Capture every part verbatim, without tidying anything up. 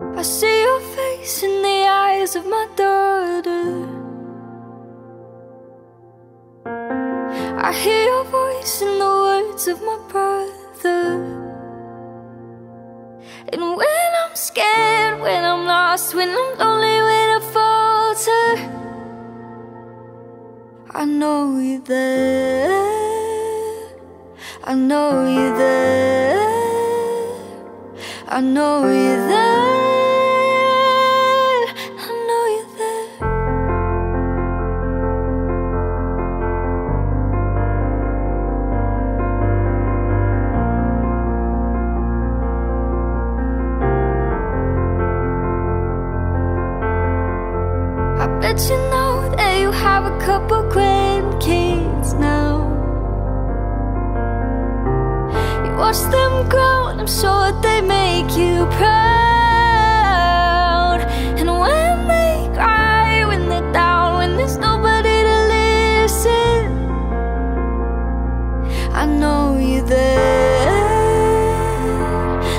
I see your face in the eyes of my daughter. I hear your voice in the words of my brother. And when I'm scared, when I'm lost, when I'm lonely, when I falter, I know you're there. I know you're there. I know you're there, I know you're there. I bet you know that you have a couple grandkids now. You watch them grow and I'm sure they make you proud. And when they cry, when they're down, when there's nobody to listen, I know you're there.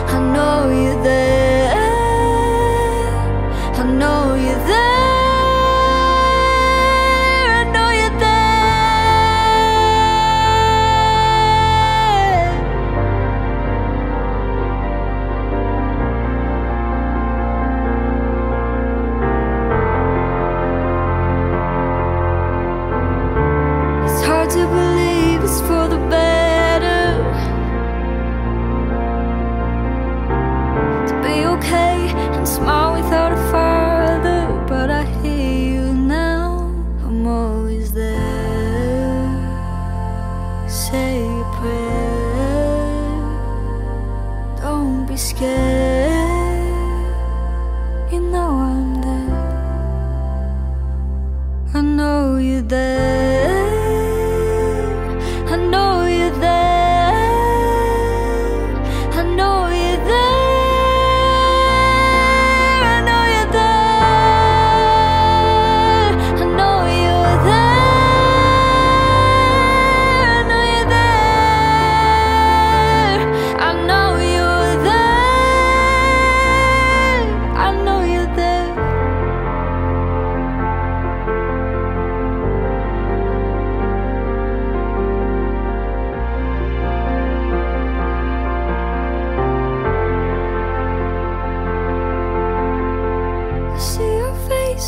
I know you're there. I know you're there. To believe it's for the better, to be okay and smile without a father. But I hear you now, I'm always there. Say a prayer, don't be scared. You know I'm there. I know you're there.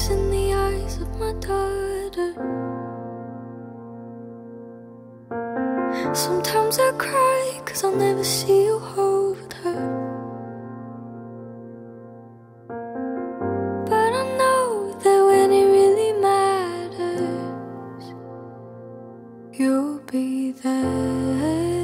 In the eyes of my daughter, sometimes I cry cause I'll never see you hold her. But I know that when it really matters, you'll be there.